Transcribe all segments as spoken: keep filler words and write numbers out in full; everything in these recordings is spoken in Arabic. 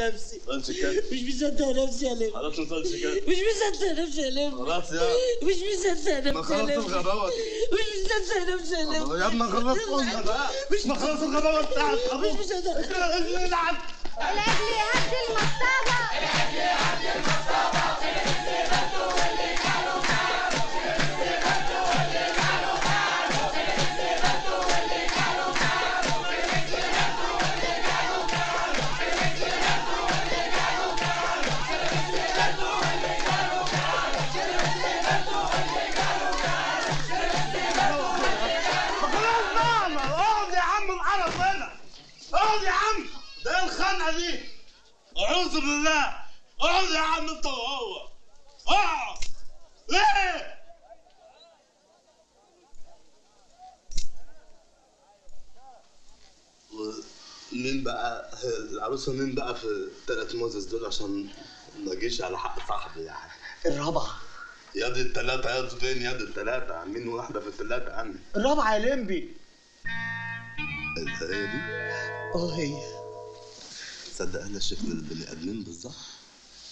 نفسي مش مصدق نفسي عليك. خلاص مش مصدق نفسي عليك. خلاص يا مش مصدق نفسي عليك. ما خلصت الغضاوات. مش مصدق نفسي عليك. يا ما خلصت الغضاوات. مش ما خلصت الغضاوات بتاعك. مش مصدق. العب. العب لي هات المصطبة. العب لي هات المصطبة. اعوذ بالله. اقعد يا عم انت وهو. اقعد. ليه؟ مين بقى العروسه مين بقى في الثلاث موزز دول عشان ما اجيش على حق صاحبي يعني؟ الرابعه. يا دي الثلاثه يا دي فين يا دي الثلاثه؟ عاملين واحده في الثلاثه يا عم. الرابعه يا لمبي. هي دي؟ اه هي. تصدق احنا شفنا البني ادمين بالظبط؟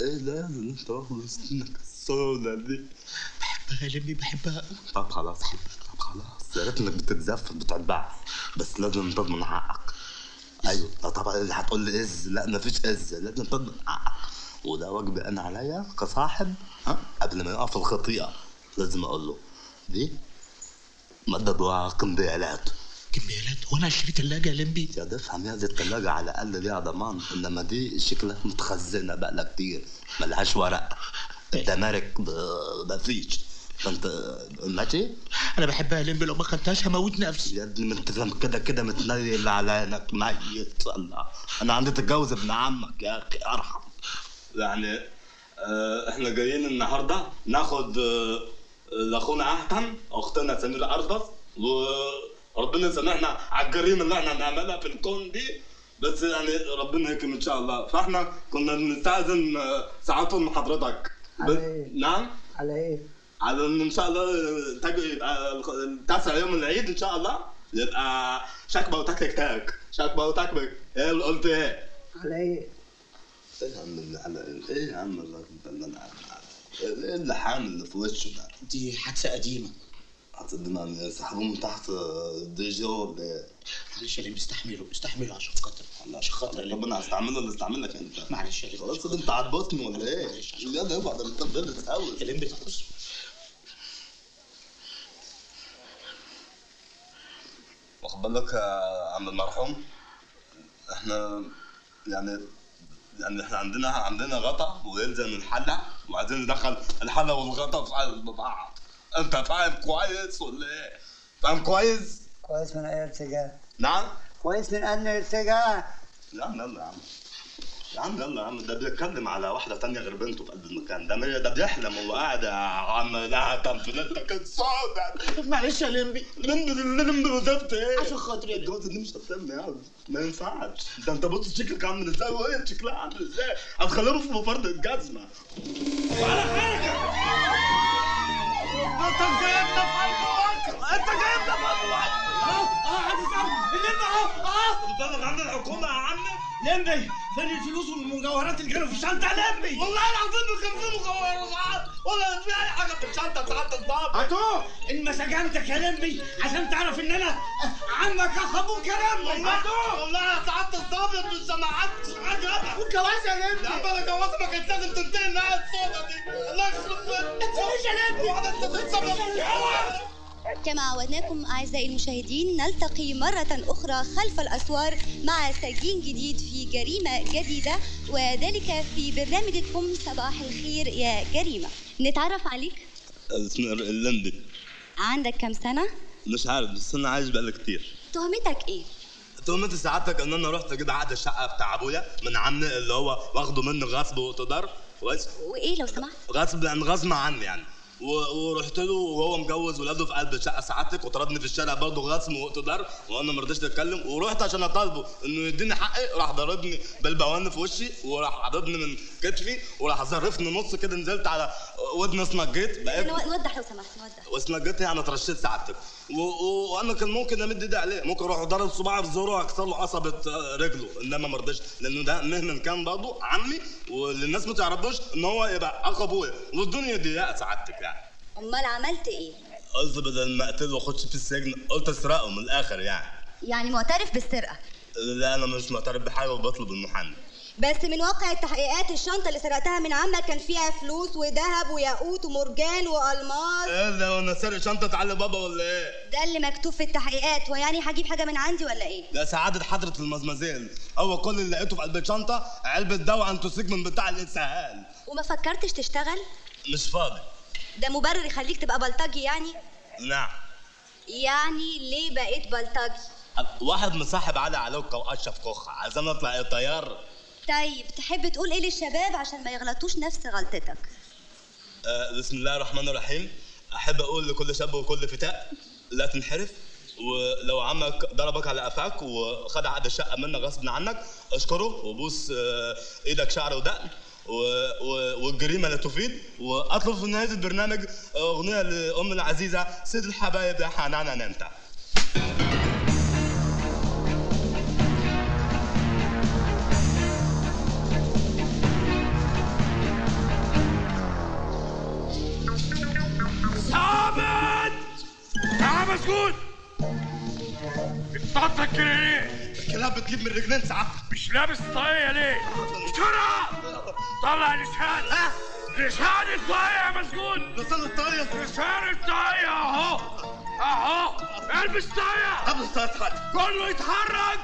ايه لازم انت واخد سنك الصوله دي. بحبها يا لمبي بحبها. طب خلاص حبيبي طب خلاص يا ريت انك بتتزفت بتتبعت بس لازم تضمن حقك. ايوه طبعا اللي هتقول لي از لا مفيش از لازم تضمن حقك وده واجب انا عليا كصاحب. ها قبل ما يقف الخطيئه لازم اقول له دي مدد وقنبلات. كميالات وانا اشتري ثلاجه يا لمبي؟ يا تفهم يا دي الثلاجه على الاقل ليها ضمان انما دي شكلها متخزنه بقالها كتير ملهاش ورق التمارك مفيش فانت ماشي؟ انا بحبها يا لمبي لو ما خدتهاش هموت نفسي. يا ابني ما انت كده كده متنيل على عينك ميت. انا عندي تتجوز ابن عمك يا اخي ارحم. يعني اه احنا جايين النهارده ناخد اه لاخونا عهدا اختنا سميره اربس و ربنا يسامحنا على الجريمه اللي احنا هنعملها في الكون دي بس يعني ربنا يكرم ان شاء الله. فاحنا كنا بنستاذن ساعتهم من حضرتك. على ايه؟ نعم؟ على ايه؟ على ان ان شاء الله يبقى تسع يوم العيد ان شاء الله يبقى شكبه وتكلك تاك شكبه وتكلك. ايه اللي قلت ايه؟ على ايه؟ ايه يا عم اللي على ايه يا عم اللي انا ايه اللي حامل اللي في وشه ده؟ دي حادثه قديمه. هتدينا سحبوه من تحت الدي جي ولا ايه؟ معلش يا لمبي استحمله استحمله عشان خاطر عشان خاطر طب انا هستعمله ولا استعملك انت؟ معلش يا لمبي خلاص انت عضتني ولا ايه؟ معلش عشان خاطر يابا ده انت بتغلط قوي يا لمبي. بص واخد بالك يا عم المرحوم احنا يعني يعني احنا عندنا عندنا غطا ويلزم الحله وعايزين ندخل الحله والغطا في بعض. انت فاهم كويس ولا ايه؟ فاهم كويس؟ كويس من اي ارتجاع. نعم؟ كويس من اي ارتجاع. يا عم يلا يا عم. يا عم يلا يا عم ده بيتكلم على واحدة تانية غير بنته في قلب المكان ده ده بيحلم وهو قاعد يا عم لها تنفيذتك الصعبة. معلش يا لمبي. لمبي لمبي بالظبط ايه؟ عشان خاطري الجوازة دي مش هتتم يا عم ما ينفعش. ده انت بص شكلك عامل ازاي وايه شكلها عامل ازاي؟ هتخليهم في مفرد الجزمة. ولا حاجة. انت جايبنا في قلب وقت انت جايبنا في قلب وقت اه اه عايز اسالك اللمبي اهو اه بتضغط عند الحكومه يا عم لمبي فين الفلوس والمجوهرات اللي كانوا في الشنطه يا لمبي؟ والله العظيم كان في مجوهرات ولا في اي حاجه في الشنطه بتاعت الضابط. هاتوه انمسجنتك يا لمبي عشان تعرف ان انا عمك اخ ابوك يا لمبي. هاتوه والله سعاده الضابط مش سمعتش حاجه ابدا. والجواز يا لمبي يا عم انا جوازي ما كانت لازم تنتهي معايا الصوبه دي الله يخرب بيتك انت مش يا لمبي. كما عودناكم أعزائي المشاهدين نلتقي مرة أخرى خلف الأسوار مع سجين جديد في جريمة جديدة وذلك في برنامجكم صباح الخير يا جريمة. نتعرف عليك؟ اسمي اللمبي. عندك كم سنة؟ مش عارف بس أنا عايش بقالي كتير. تهمتك إيه؟ تهمتي سعادتك إن أنا رحت كده عقد الشقة بتاع أبويا من عمي اللي هو واخده مني غصب واقتدار. كويس؟ وإيه لو سمحت؟ غصب يعني غصب عني يعني. ورحت له وهو مجوز ولاده في قلب شقه سعادتك وطردني في الشارع برضه غصب واقتدار وانا ما رضيتش اتكلم ورحت عشان اطالبه انه يديني حقي راح ضربني بالبوان في وشي وراح عضدني من كتفي وراح زرفني نص كده نزلت على ودني اسنجيت بقيت. وضح لو سمحت وضح. واسنجيت يعني ترشيت سعادتك وانا كان ممكن امد ايدي عليه، ممكن اروح اضرب صباعي في ظهره واكسر له عصبه رجله، انما ما رضاش لانه ده مهما كان برضه عمي، والناس ما تعرفوش ان هو يبقى اخو ابويا، والدنيا دي يا سعادتك يعني. امال عملت ايه؟ قلت بدل ما اقتله واخدش في السجن قلت اسرقه من الاخر يعني. يعني معترف بالسرقه؟ لا انا مش معترف بحاجه وبطلب المحامي. بس من واقع التحقيقات الشنطه اللي سرقتها من عمك كان فيها فلوس وذهب وياقوت ومرجان والماس. ايه ده وانا سارق شنطه علي بابا ولا ايه؟ ده اللي مكتوب في التحقيقات، ويعني هجيب حاجه من عندي ولا ايه؟ يا سعاده حضره المزمزيل، هو كل اللي لقيته في قلب الشنطه علبه دواء انتوسيجمنت بتاع الاسهال. وما فكرتش تشتغل؟ مش فاضي. ده مبرر يخليك تبقى بلطجي يعني؟ نعم. يعني ليه بقيت بلطجي؟ واحد مصاحب علي علوكه واشرف كوخه، عايزاني اطلع طيار. طيب تحب تقول ايه للشباب عشان ما يغلطوش نفس غلطتك؟ أه بسم الله الرحمن الرحيم. احب اقول لكل شاب وكل فتاة لا تنحرف، ولو عمك ضربك على قفاك وخد عقد الشقه منك غصب عنك اشكره وبوس ايدك شعر ودقن، والجريمه لا تفيد. واطلب في نهايه البرنامج اغنيه لام العزيزه سيد الحبايب يا حنان انت. مسكون بتطلع كده ليه؟ الكلاب بتجيب من الرجلين ساعات. مش لابس طاقية ليه؟ بسرعة طلع الإشهاد. ها؟ الإشهاد الطاقية يا مسكون. لسان الطاقية. لسان الطاقية أهو أهو. البس طاقية. البس طاقية حاجة. كله يتحرك.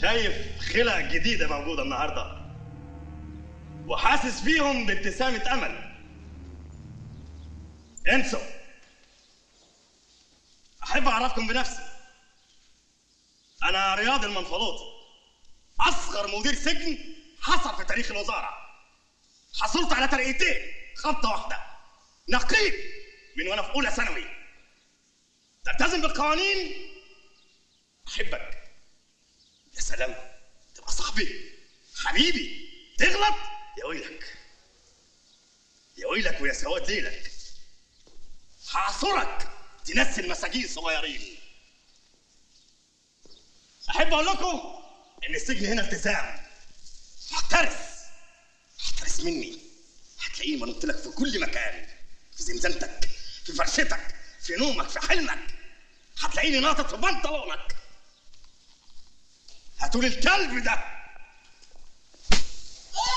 شايف خلع جديدة موجودة النهاردة وحاسس فيهم بابتسامة أمل. انسوا، أحب أعرفكم بنفسي. أنا رياض المنفلوطي، أصغر مدير سجن حصل في تاريخ الوزارة. حصلت على ترقيتين خبطة واحدة، نقيب من وأنا في أولى ثانوي. تلتزم بالقوانين، أحبك. يا سلام تبقى صاحبي حبيبي، تغلط يا ويلك يا ويلك ويا سواد ليلك. هعصرك تنسي المساجين الصغيرين. احب اقول لكم ان السجن هنا التزام. احترس احترس مني، هتلاقيني بنط لك في كل مكان، في زنزانتك، في فرشتك، في نومك، في حلمك. هتلاقيني ناطط في بنطلونك. هاتولي الكلب ده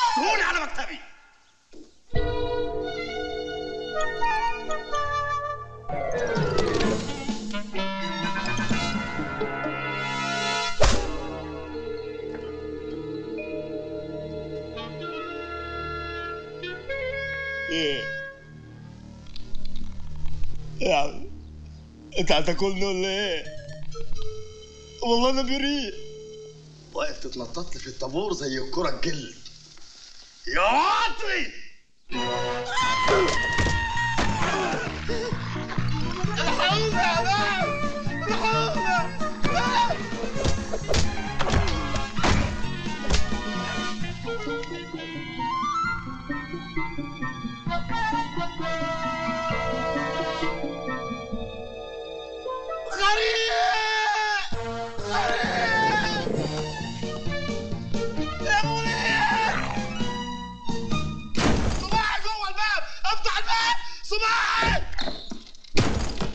هاتولي على مكتبي. ايه يعني انت هتاكلني ولا ايه؟ والله انا بريء. واقف تتنطط لي في الطابور زي الكرة الجلد يا عطري. الحقوني يا عمام، الحقوني.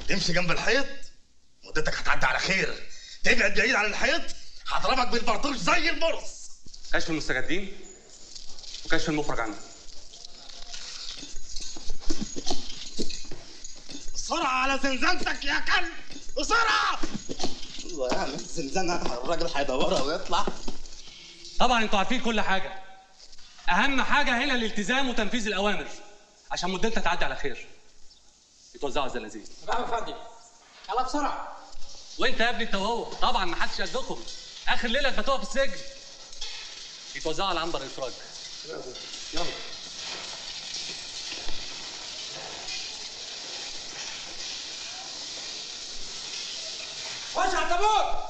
تمشي جنب الحيط مدتك هتعدي على خير، تبعد بعيد عن الحيط هضربك بالبرطوش زي البرص. كشف المستجدين وكشف المفرج عندي. بسرعة على زنزانتك يا كلب، بسرعة. والله يعني الزنزانة الراجل هيدورها ويطلع طبعا انتوا عارفين كل حاجه. اهم حاجه هنا الالتزام وتنفيذ الاوامر عشان مدتها تعدي على خير. يتوزعوا على الزلازل. طبعا يا فندم. يلا بسرعه. وانت يا ابني انت وهو طبعا ما حدش قدكم. اخر ليله اتفتوها في السجن. يتوزعوا على عنبر الافراج. يلا. وسع الطابور.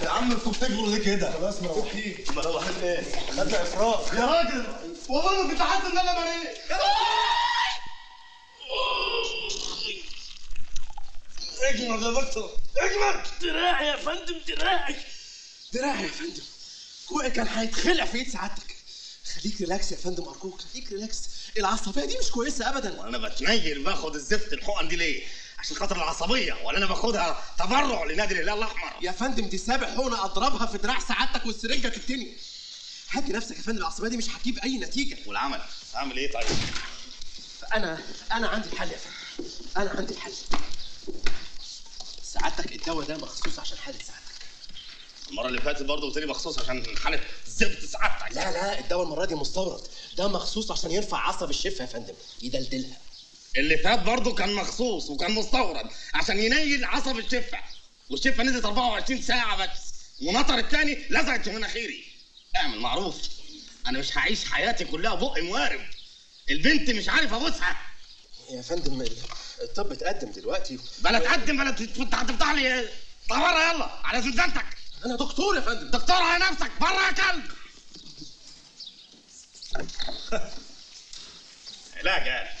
يا عم انتوا بتجروا ليه كده؟ خلاص مروحين. مروحين ايه؟ خدنا افراج يا راجل. والله ما كنت حاسس ان انا بريء. اجمد يا دكتور، اجمد. دراعي يا فندم، دراعي دراعي يا فندم. كوعي كان هيتخلع في ايد سعادتك. خليك ريلاكس يا فندم ارجوك، خليك ريلاكس. العصبيه دي مش كويسه ابدا. وانا بتنيل باخد الزفت الحقن دي ليه؟ عشان خاطر العصبيه، ولا انا باخدها تبرع لنادي الهلال الاحمر؟ يا فندم دي سابع حقنه اضربها في دراع سعادتك والسرنجه تتني. هدي نفسك يا فندم، العصبيه دي مش هتجيب اي نتيجه. والعمل اعمل ايه طيب؟ انا انا عندي الحل يا فندم، انا عندي الحل. سعادتك الدواء ده مخصوص عشان حاله سعادتك. المره اللي فاتت برضه قلت لي مخصوص عشان حاله زفت سعادتك. لا لا الدواء المره دي مستورد، ده مخصوص عشان يرفع عصب الشفه يا فندم، يدلدلها. اللي فات برضه كان مخصوص وكان مستورد عشان ينيل عصب الشفه، والشفه نزلت أربعة وعشرين ساعه بس، ونطر الثاني لزقت في مناخيري. اعمل معروف. انا مش هعيش حياتي كلها بق موارب. البنت مش عارف ابوسها. يا فندم الطب اتقدم دلوقتي. بلا تقدم بلا تفتح لي طواره. يلا على زنزانتك. انا دكتور يا فندم. دكتور على نفسك. بره يا كلب. علاج يعني.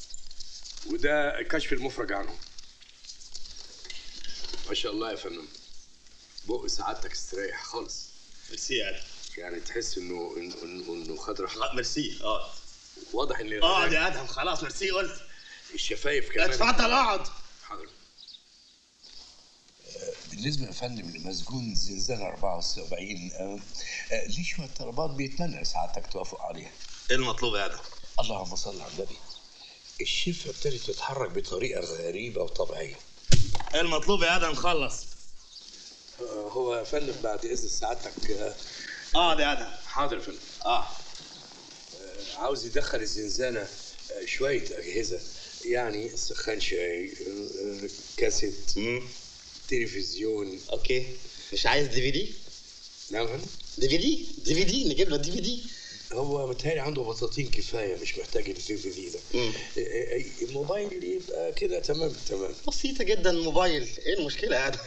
وده كشف المفرج عنهم. ما شاء الله يا فندم. بق سعادتك استريح خالص. ميرسي يا ادهم. يعني تحس انه انه انه خد راحته. ميرسي. اه واضح ان اقعد يا ادهم خلاص. ميرسي قلت. الشفايف كمان. اتفضل اقعد. حاضر. بالنسبه يا فندم لمسجون زلزال أربعة وسبعين آه آه ليه شويه طلبات بيتمنع سعادتك توافق عليها. ايه المطلوب يا ادهم؟ اللهم صل على النبي. الشفه ابتدت تتحرك بطريقه غريبه وطبيعيه. ايه المطلوب يا ادهم؟ خلص. آه هو يا فندم بعد اذن سعادتك. اه, آه ده يا ادهم. حاضر يا فندم. آه. اه عاوز يدخل الزنزانه آه شويه اجهزه، يعني سخان شاي، آه كاسيت، تلفزيون. اوكي. مش عايز دي في دي؟ نعم. دي في دي؟ دي في دي نجيب له دي في دي. هو متهيألي عنده بساطين كفايه، مش محتاج الدي في دي ده. مم. الموبايل يبقى كده تمام تمام. بسيطه جدا الموبايل، ايه المشكله يا ادم؟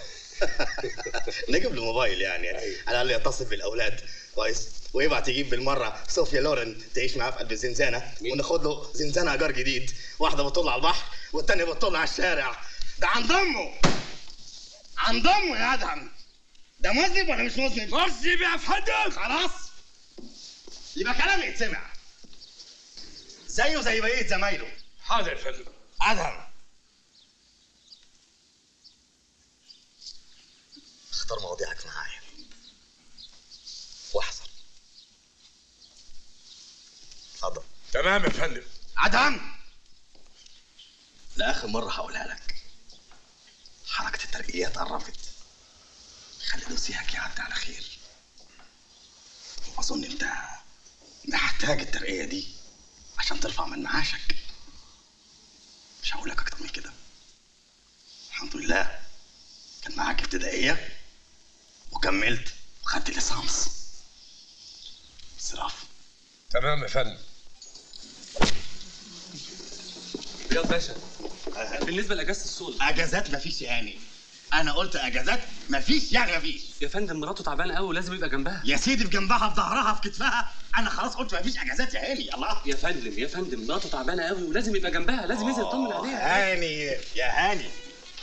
نجيب له موبايل يعني، أيوة. على الاقل يتصل بالاولاد كويس، ويبعت يجيب بالمره صوفيا لورن تعيش معاه في قلب الزنزانه، وناخد له زنزانه ايجار جديد، واحده بتطل على البحر والثانيه بتطل على الشارع. ده هنضمه هنضمه يا ادهم. ده مذنب ولا مش مذنب؟ مذنب يا فندم. خلاص يبقى كلامي يتسمع زيه زي بقيه زمايله. حاضر يا فندم. ادهم اختار مواضيعك معايا واحذر. اتفضل. تمام يا فندم. ادهم لاخر مره هقولها لك، حركه الترقيات قربت، خلي نسيجك يعدي على خير. واظن انت محتاج الترقيه دي عشان ترفع من معاشك. مش هقول لك اكتر من كده. الحمد لله كان معاك ابتدائيه وكملت وخدت ليسانس. انصراف. تمام يا فندم. رياض باشا، بالنسبه لاجازه الصول. اجازات مفيش يعني. انا قلت اجازات مفيش يا مفيش. يا فندم مراته تعبانه قوي لازم يبقى جنبها. يا سيدي في جنبها في ظهرها في كتفها، انا خلاص قلت مفيش اجازات يا هاني. الله يا فندم يا فندم مراته تعبانه قوي ولازم يبقى جنبها، لازم ينزل يطمن عليها. هاني يا هاني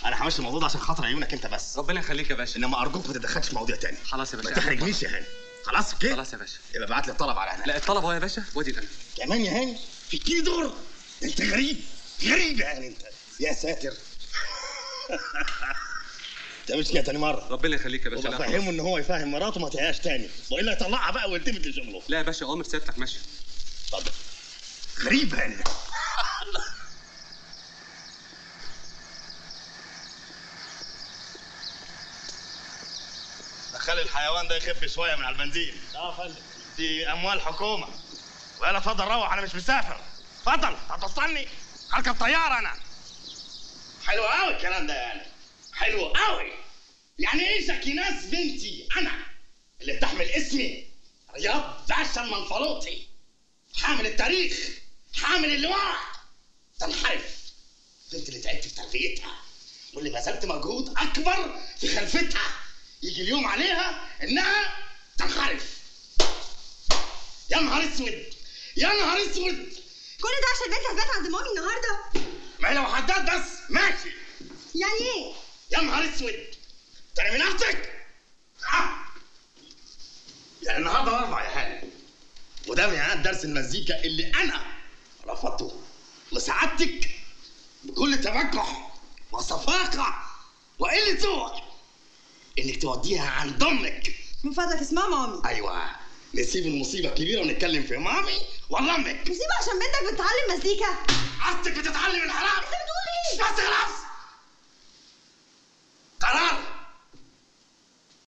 انا همشي الموضوع ده عشان خاطر عيونك انت بس. ربنا يخليك يا باشا، انما ارجوك ما تتدخلش في مواضيع تاني. خلاص يا باشا ما تحرجنيش يا هاني. خلاص كده خلاص يا باشا، يبقى ابعت لي الطلب على هنا. لا الطلب اهو يا باشا وادي القلم كمان يا هاني. في كيلو دور انت غريب غريب يعني انت. يا ساتر تعملش كده تاني مرة. ربنا يخليك يا باشا. وبفهمه ان هو يفهم مراته ما تعياش تاني والا يطلعها بقى ويلتفت لشغله. لا يا باشا اوامر سيادتك. ماشي اتفضل. غريب يعني خلي الحيوان ده يخف شويه من على البنزين. اه يا فندم دي اموال حكومه. ويلا اتفضل روح انا مش مسافر. اتفضل هتوصلني هركب طياره انا. حلو قوي الكلام ده يعني، حلو قوي يعني. ايه شكيناس بنتي انا اللي بتحمل اسمي رياض باشا المنفلوطي، حامل التاريخ حامل اللواء، تنحرف البنت اللي تعبت في تربيتها واللي ما زلت مجهود اكبر في خلفتها، يجي اليوم عليها انها تنحرف. يا نهار اسود يا نهار اسود. كل ده عشان بنتي هتبات عند مامي النهارده؟ ما هي لو حداد بس ماشي. يعني ايه؟ يا نهار اسود ترمي نفسك؟ ها؟ يعني النهارده اربع يا هاني، وده ميعاد درس المزيكا اللي انا رفضته لسعادتك بكل تبجح وصفاقه وقله ذوق انك توديها عند امك. من فضلك اسمها مامي. ايوه نسيب المصيبه الكبيره ونتكلم في مامي ولا امك. نسيبها عشان بنتك بتتعلم مزيكا. قصدك بتتعلم الحرام؟ انت بتقول ايه؟ بس خلاص